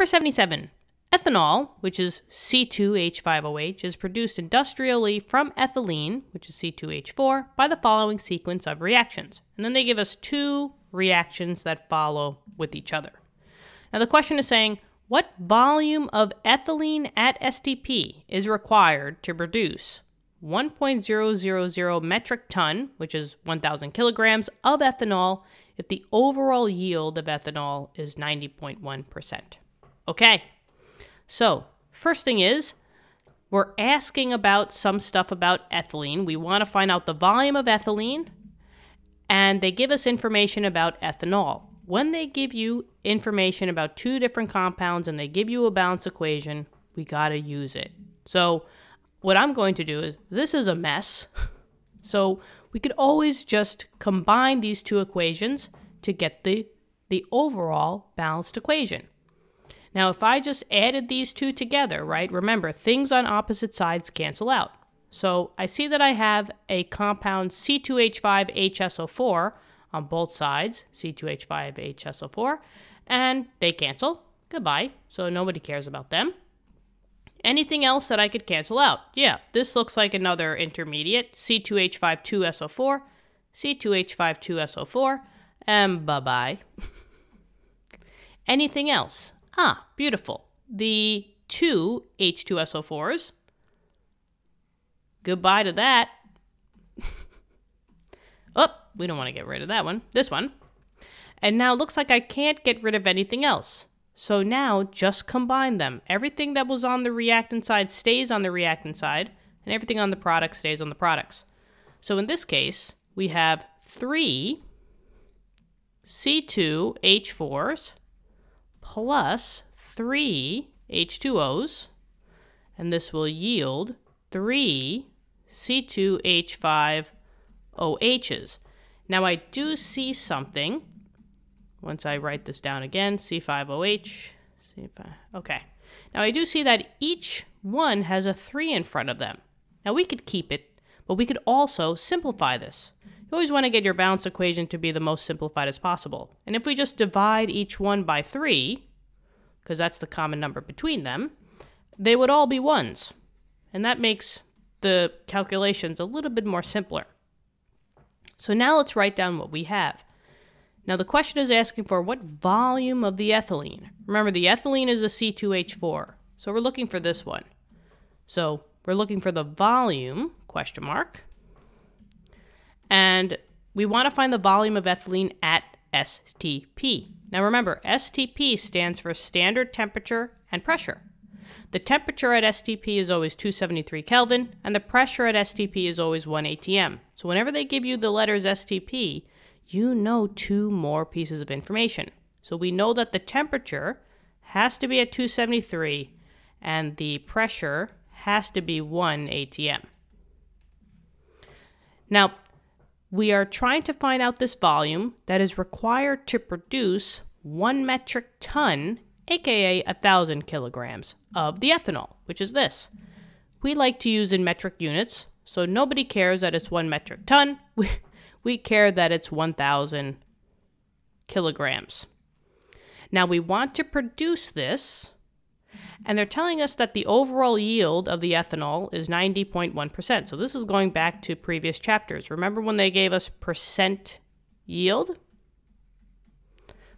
Number 77. Ethanol, which is C2H5OH, is produced industrially from ethylene, which is C2H4, by the following sequence of reactions. And then they give us two reactions that follow with each other. Now the question is saying, what volume of ethylene at STP is required to produce 1.000 metric ton, which is 1,000 kilograms, of ethanol if the overall yield of ethanol is 90.1%? Okay. So, first thing is, we're asking about some stuff about ethylene. We want to find out the volume of ethylene, and they give us information about ethanol. When they give you information about two different compounds and they give you a balance equation, we got to use it. So, what I'm going to do is, this is a mess, so we could always just combine these two equations to get the overall balanced equation. Now, if I just added these two together, right, remember, things on opposite sides cancel out. So I see that I have a compound C2H5HSO4 on both sides, C2H5HSO4, and they cancel. Goodbye. So nobody cares about them. Anything else that I could cancel out? Yeah, this looks like another intermediate, C2H5HSO4, C2H5HSO4, and bye-bye. Anything else? Ah, beautiful. The two H2SO4s. Goodbye to that. Oh, we don't want to get rid of that one. This one. And now it looks like I can't get rid of anything else. So now just combine them. Everything that was on the reactant side stays on the reactant side, and everything on the product stays on the products. So in this case, we have three C2H4s. Plus 3 H2Os, and this will yield 3 C2H5OHs. Now I do see something, once I write this down again, C5OH, C5, okay. Now I do see that each one has a 3 in front of them. Now we could keep it, but we could also simplify this. You always want to get your balance equation to be the most simplified as possible. And if we just divide each one by 3, because that's the common number between them, they would all be 1s. And that makes the calculations a little bit more simpler. So now let's write down what we have. Now the question is asking for what volume of the ethylene. Remember, the ethylene is a C2H4, so we're looking for this one. So we're looking for the volume, question mark. And we want to find the volume of ethylene at STP. Now remember, STP stands for standard temperature and pressure. The temperature at STP is always 273 Kelvin, and the pressure at STP is always 1 atm. So whenever they give you the letters STP, you know two more pieces of information. So we know that the temperature has to be at 273, and the pressure has to be 1 atm. Now, we are trying to find out this volume that is required to produce 1 metric ton, aka 1,000 kilograms, of the ethanol, which is this. We like to use in metric units, so nobody cares that it's 1 metric ton. We care that it's 1,000 kilograms. Now we want to produce this, and they're telling us that the overall yield of the ethanol is 90.1%. So this is going back to previous chapters. Remember when they gave us percent yield?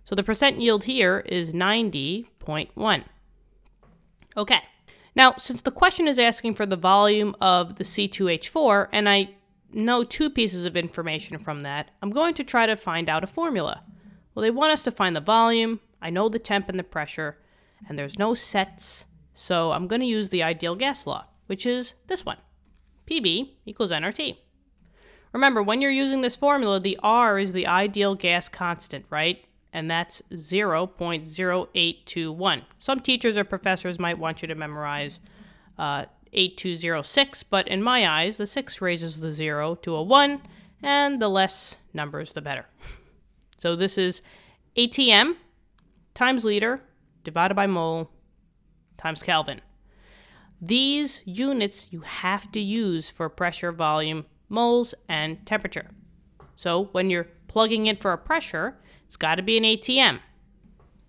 So the percent yield here is 90.1. Okay. Now, since the question is asking for the volume of the C2H4, and I know two pieces of information from that, I'm going to try to find out a formula. Well, they want us to find the volume. I know the temp and the pressure. And there's no sets, so I'm going to use the ideal gas law, which is this one, PV equals nRT. Remember, when you're using this formula, the R is the ideal gas constant, right? And that's 0.0821. Some teachers or professors might want you to memorize 8206, but in my eyes, the 6 raises the 0 to a 1, and the less numbers, the better. So this is atm times liter divided by mole times Kelvin. These units you have to use for pressure, volume, moles, and temperature. So when you're plugging in for a pressure, it's got to be an atm.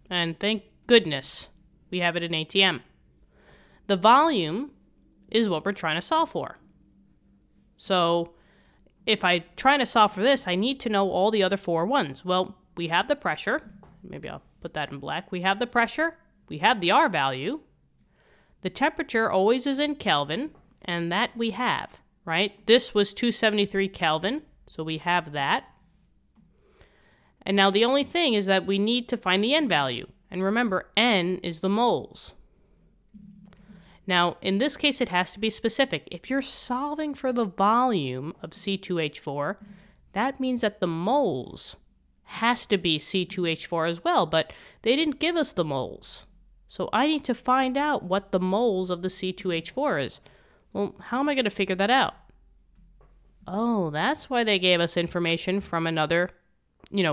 And thank goodness We have it in ATM. The volume is what we're trying to solve for. So if I'm trying to solve for this, I need to know all the other four ones. Well, we have the pressure. Maybe I'll put that in black. We have the pressure. We have the R value. The temperature always is in Kelvin, and that we have, right? This was 273 Kelvin, so we have that. And now the only thing is that we need to find the N value. And remember, N is the moles. Now, in this case, it has to be specific. If you're solving for the volume of C2H4, that means that the moles has to be C2H4 as well, but they didn't give us the moles. So I need to find out what the moles of the C2H4 is. Well, how am I going to figure that out? Oh, that's why they gave us information from another,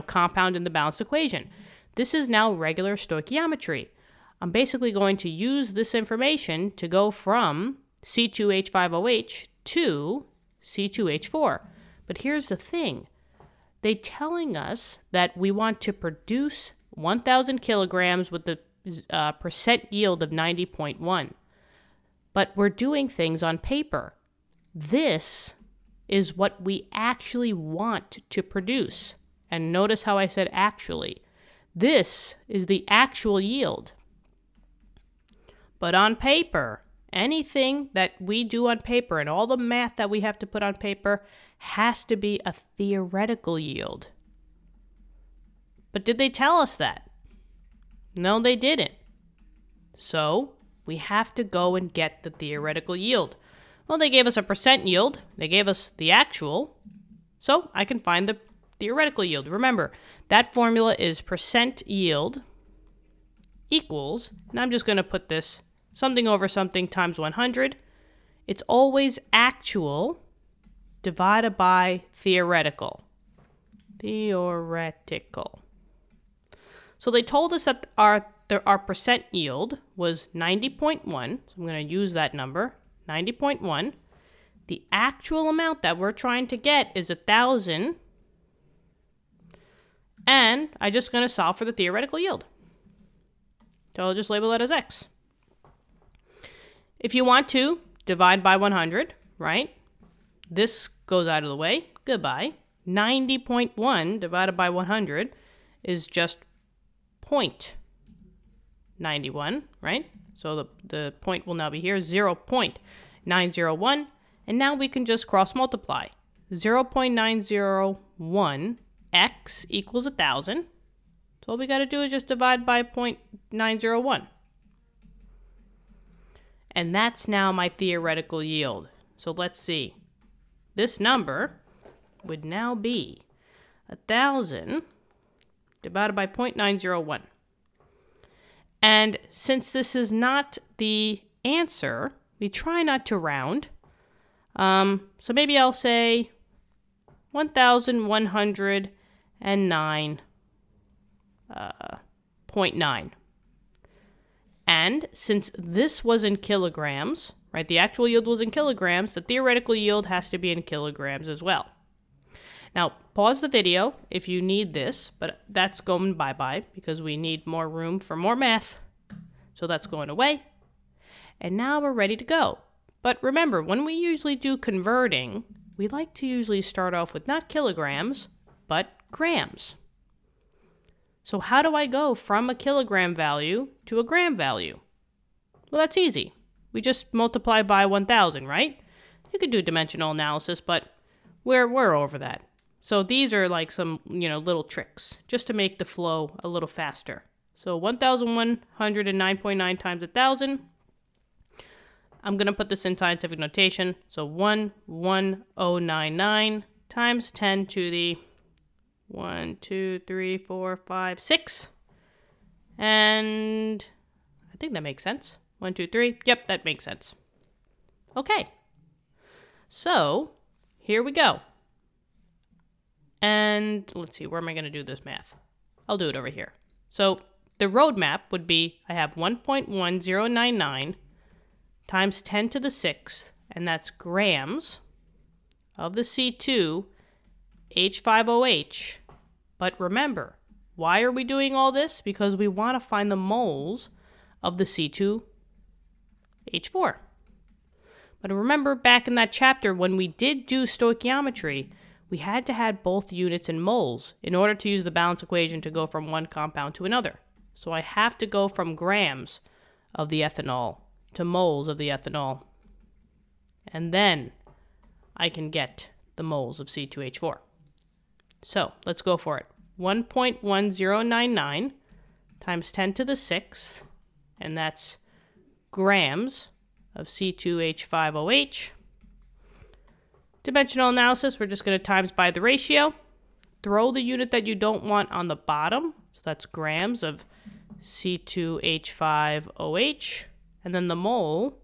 compound in the balanced equation. This is now regular stoichiometry. I'm basically going to use this information to go from C2H5OH to C2H4. But here's the thing. They're telling us that we want to produce 1,000 kilograms with the percent yield of 90.1. But we're doing things on paper. This is what we actually want to produce. And notice how I said actually. This is the actual yield. But on paper, anything that we do on paper and all the math that we have to put on paper has to be a theoretical yield. But did they tell us that? No, they didn't. So we have to go and get the theoretical yield. Well, they gave us a percent yield. They gave us the actual. So I can find the theoretical yield. Remember, that formula is percent yield equals, and I'm just going to put this something over something times 100. It's always actual divided by theoretical. Theoretical. So they told us that our percent yield was 90.1. So I'm going to use that number, 90.1. The actual amount that we're trying to get is 1,000. And I'm just going to solve for the theoretical yield. So I'll just label that as X. If you want to, divide by 100, right? This goes out of the way. Goodbye. 90.1 divided by 100 is just 0.91, right? So the point will now be here, 0.901. And now we can just cross multiply. 0.901 X equals 1,000. So all we got to do is just divide by 0.901. And that's now my theoretical yield. So let's see. This number would now be 1,000 divided by 0.901. And since this is not the answer, we try not to round. So maybe I'll say 1,109. 0.9. And since this was in kilograms, right, the actual yield was in kilograms, the theoretical yield has to be in kilograms as well. Now, pause the video if you need this, but that's going bye-bye because we need more room for more math. So that's going away. And now we're ready to go. But remember, when we usually do converting, we like to usually start off with not kilograms, but grams. So how do I go from a kilogram value to a gram value? Well, that's easy. We just multiply by 1,000, right? You could do dimensional analysis, but we're over that. So these are like some, little tricks just to make the flow a little faster. So 1,109.9 times 1,000. I'm going to put this in scientific notation. So 11099 times 10 to the 1, 2, 3, 4, 5, 6. And I think that makes sense. 1, 2, 3. Yep, that makes sense. Okay. So here we go. And let's see, where am I going to do this math? I'll do it over here. So the roadmap would be I have 1.1099 times 10 to the 6th, and that's grams of the C2H5OH. But remember, why are we doing all this? Because we want to find the moles of the C2H4. But remember back in that chapter when we did do stoichiometry, we had to have both units in moles in order to use the balance equation to go from one compound to another. So I have to go from grams of the ethanol to moles of the ethanol. And then I can get the moles of C2H4. So let's go for it. 1.1099 times 10 to the 6th, and that's grams of C2H5OH. Dimensional analysis, we're just going to times by the ratio. Throw the unit that you don't want on the bottom. So that's grams of C2H5OH. And then the mole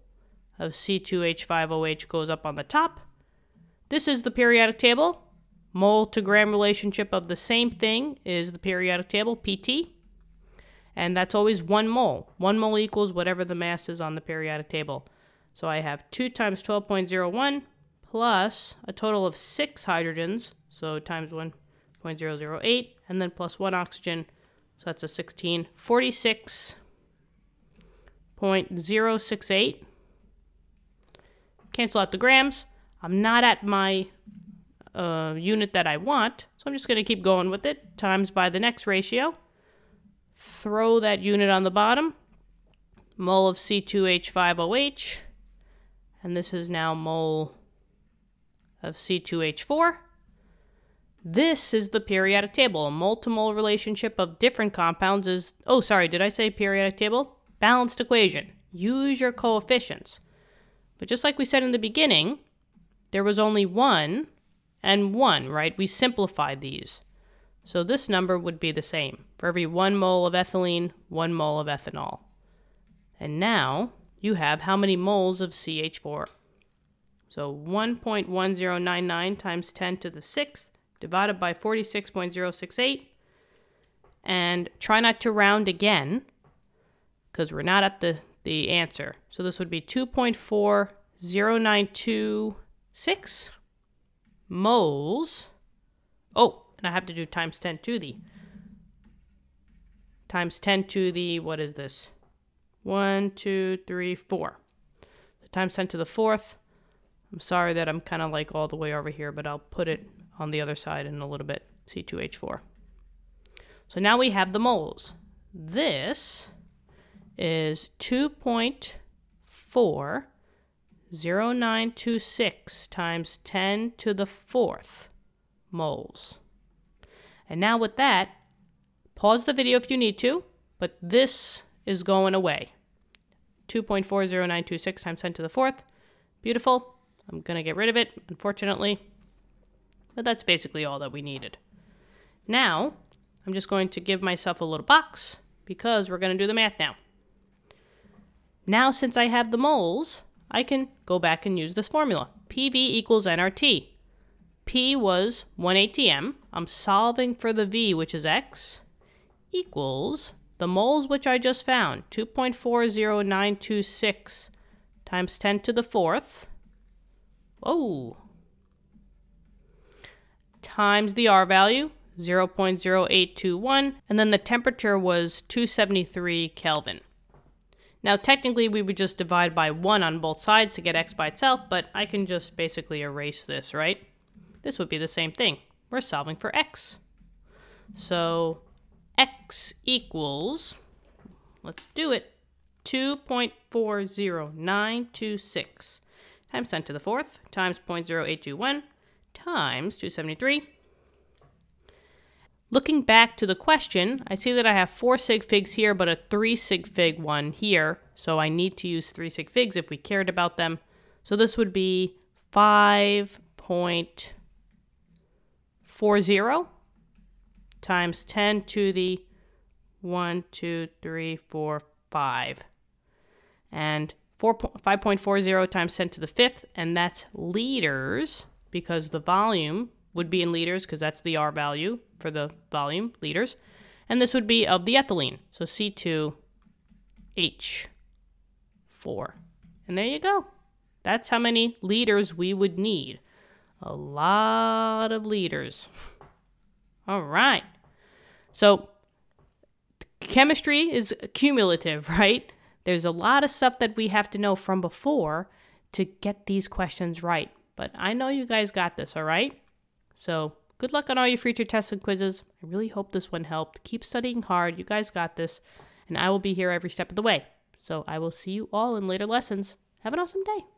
of C2H5OH goes up on the top. This is the periodic table. Mole to gram relationship of the same thing is the periodic table, PT. And that's always 1 mole. 1 mole equals whatever the mass is on the periodic table. So I have 2 times 12.01 plus a total of 6 hydrogens, so times 1.008, and then plus 1 oxygen, so that's a 16. 46.068. Cancel out the grams. I'm not at my unit that I want, so I'm just going to keep going with it. Times by the next ratio. Throw that unit on the bottom. Mole of C2H5OH. And this is now mole of C2H4. This is the periodic table. A mole-to-mole relationship of different compounds is... Oh, sorry, did I say periodic table? Balanced equation. Use your coefficients. But just like we said in the beginning, there was only 1 and 1, right? We simplified these. So this number would be the same. For every 1 mole of ethylene, 1 mole of ethanol. And now you have how many moles of CH4? So 1.1099 times 10 to the 6th divided by 46.068. And try not to round again because we're not at the answer. So this would be 2.40926 moles. Oh, and I have to do times 10 to the... Times 10 to the... What is this? 1, 2, 3, 4. So times 10 to the 4th. I'm sorry that I'm kind of like all the way over here, but I'll put it on the other side in a little bit. C2H4. So now we have the moles. This is 2.40926 times 10 to the 4th moles. And now with that, pause the video if you need to, but this is going away. 2.40926 times 10 to the 4th. Beautiful. I'm going to get rid of it, unfortunately. But that's basically all that we needed. Now, I'm just going to give myself a little box because we're going to do the math now. Now, since I have the moles, I can go back and use this formula. PV equals nRT. P was 1 atm. I'm solving for the V, which is X, equals the moles which I just found, 2.40926 times 10 to the 4th. Oh, times the R value, 0.0821, and then the temperature was 273 Kelvin. Now, technically, we would just divide by 1 on both sides to get X by itself, but I can just basically erase this, right? This would be the same thing. We're solving for X. So X equals, let's do it, 2.40926 times 10 to the 4th times 0.0821 times 273. Looking back to the question, I see that I have 4 sig figs here, but a 3 sig fig one here. So I need to use 3 sig figs if we cared about them. So this would be 5.40 times 10 to the 1, 2, 3, 4, 5. And 5.40 times 10 to the 5th, and that's liters, because the volume would be in liters, because that's the R value for the volume, liters. And this would be of the ethylene, so C2H4. And there you go. That's how many liters we would need. A lot of liters. All right. So chemistry is cumulative, right? There's a lot of stuff that we have to know from before to get these questions right. But I know you guys got this, all right? So good luck on all your future tests and quizzes. I really hope this one helped. Keep studying hard. You guys got this. And I will be here every step of the way. So I will see you all in later lessons. Have an awesome day.